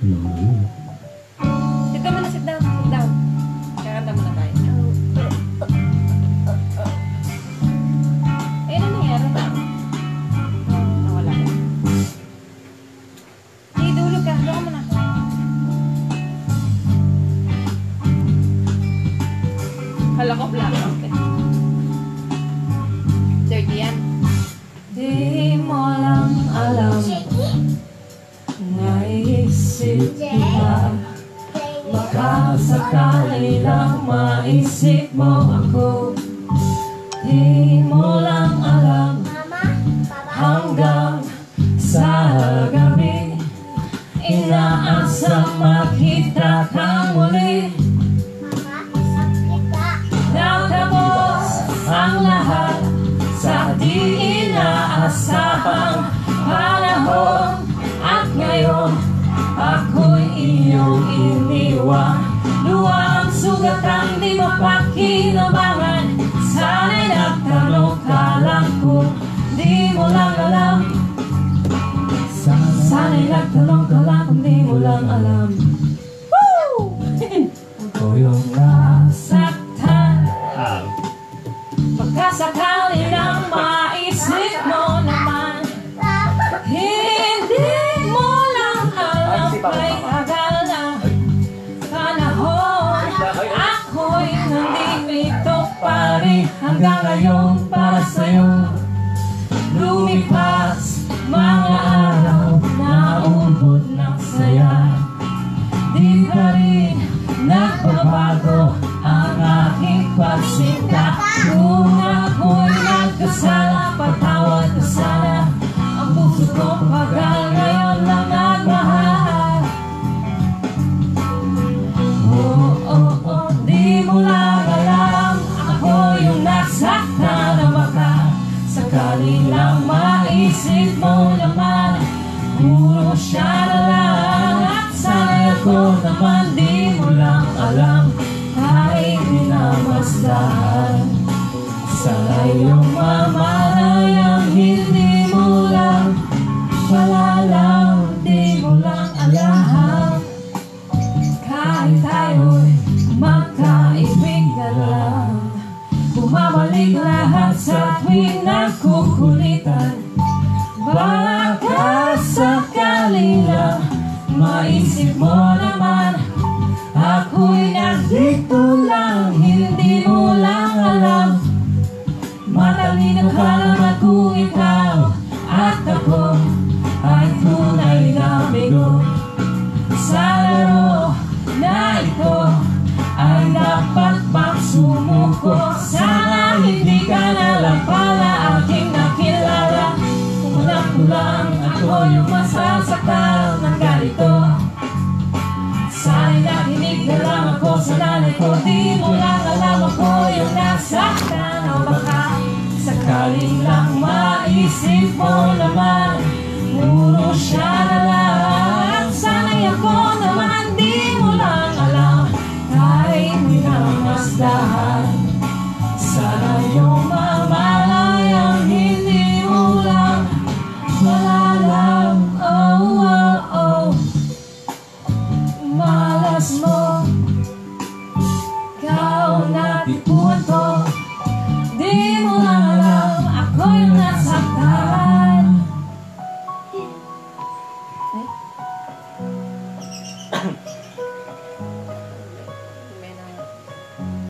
Sit down muna, sit down. Sit down. Kakanta muna tayo. Ayun na nangyari na. Nawala ka. Hey, dulog ka. Doon ka muna. Hala ko black out eh. Dirty yan. Di mo lang alam. Naisip kita, baka sakali lang maisip mo ako. Di mo lang alam, hanggang sa gabi, inaasam makita ka muli. Natapos ang lahat sa di inaasahang panahon. At ngayon, ako'y iyong iniwan. Luwang sugatang di mapakinabangan. Sana'y nagtanong ka lang kung di mo lang alam. Sana'y nagtanong ka lang kung di mo lang alam. Woo! Ako yung nasaktan. Pagkasakali ng maisip mo naman, hindi mo lang alam, may tagal na panahon. Ako'y nandito pa rin hanggang ngayon para sa'yo. Lumipas mga araw na ubod ng saya, di pa rin nagbabago ang aking pagsinta. Kung ako'y nagkasala, patawad ka sana. Puso kong pagal ngayon na nagmahal. Oh, oh, oh, di mo lang alam. Ako yung nasaktan na baka sakali lang maisip mo naman. Puro siya na lang at sanay ako naman. Di mo lang alam, kahit minamastahan. Sanay yung mamalay ang hindi mo lang malalaw, di mo lang alam. Kahit tayo'y magkaibigan lang, bumabalik lahat sa tuwing nakukulitan. Baka sakali lang maisip mo naman, ako'y nandito lang, hindi mo lang alam. Matalino ka naman kung ikaw at ako ay tunay na amigo. Sa laro na ito ay dapat pang sumuko. Sana hindi ka nalang pala aking nakilala. Kulang-kulang ako yung masasakal ng ganito. Sana'y nakinig na lang ako sa nanay ko. Di mo lang alam ako yung nasaktan. O baka sakaling lang maisip mo naman, puro siya na lang. Sana'y ako naman, di mo lang alam, kahit minamasdahan. Sana yung mamalay ang hindi mo lang malalaw. Oh, oh, oh, malas mo, kao na tiputo. Di mo lang alam, ako'y nasaktan.